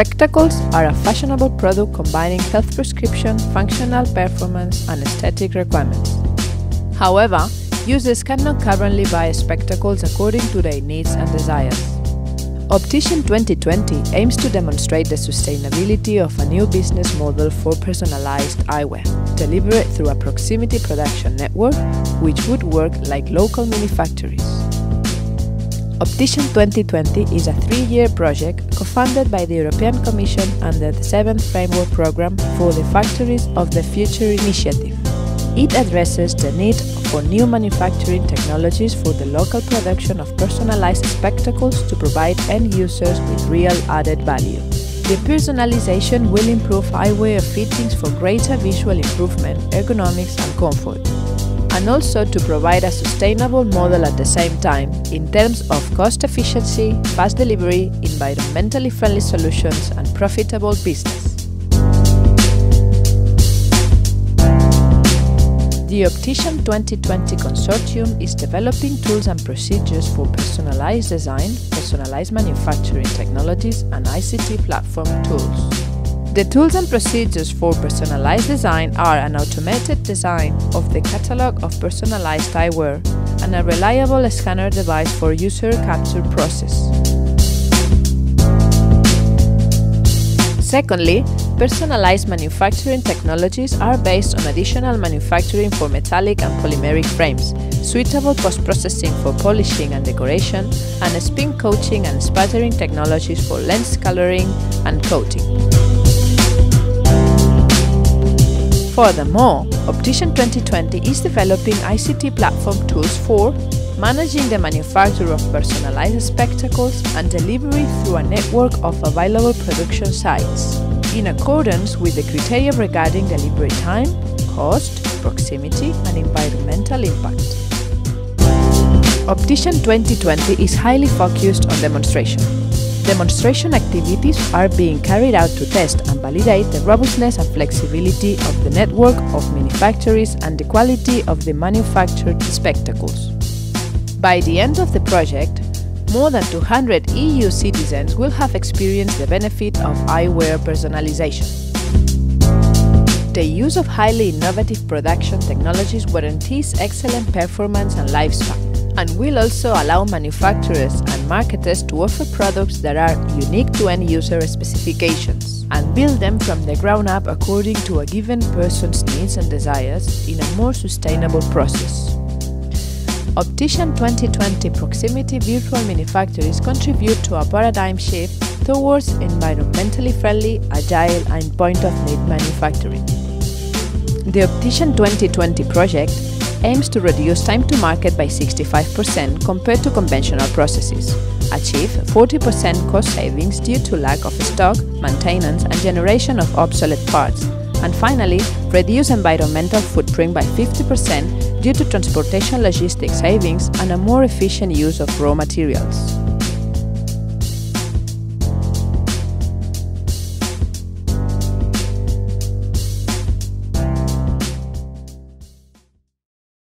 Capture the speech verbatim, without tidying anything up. Spectacles are a fashionable product combining health prescription, functional performance, and aesthetic requirements. However, users cannot currently buy spectacles according to their needs and desires. Optician twenty twenty aims to demonstrate the sustainability of a new business model for personalized eyewear, delivered through a proximity production network, which would work like local mini-factories. Optician twenty twenty is a three-year project co-funded by the European Commission under the seventh Framework Programme for the Factories of the Future initiative. It addresses the need for new manufacturing technologies for the local production of personalized spectacles to provide end users with real added value. The personalization will improve eyewear fittings for greater visual improvement, ergonomics and comfort, and also to provide a sustainable model at the same time in terms of cost efficiency, fast delivery, environmentally friendly solutions and profitable business. The Optician twenty twenty Consortium is developing tools and procedures for personalized design, personalized manufacturing technologies and I C T platform tools. The tools and procedures for personalized design are an automated design of the catalog of personalized eyewear and a reliable scanner device for user capture process. Secondly, personalized manufacturing technologies are based on additional manufacturing for metallic and polymeric frames, suitable post-processing for polishing and decoration, and spin coating and sputtering technologies for lens coloring and coating. Furthermore, Optician twenty twenty is developing I C T platform tools for managing the manufacture of personalized spectacles and delivery through a network of available production sites, in accordance with the criteria regarding delivery time, cost, proximity and environmental impact. Optician twenty twenty is highly focused on demonstration. Demonstration activities are being carried out to test and validate the robustness and flexibility of the network of manufacturers and the quality of the manufactured spectacles. By the end of the project, more than two hundred E U citizens will have experienced the benefit of eyewear personalization. The use of highly innovative production technologies guarantees excellent performance and lifespan, and will also allow manufacturers and marketers to offer products that are unique to end user specifications and build them from the ground up according to a given person's needs and desires in a more sustainable process. Optician twenty twenty proximity virtual manufacturers contribute to a paradigm shift towards environmentally friendly, agile and point-of-need manufacturing. The Optician twenty twenty project aims to reduce time to market by sixty-five percent compared to conventional processes, achieve forty percent cost savings due to lack of stock, maintenance and generation of obsolete parts, and finally, reduce environmental footprint by fifty percent due to transportation logistics savings and a more efficient use of raw materials.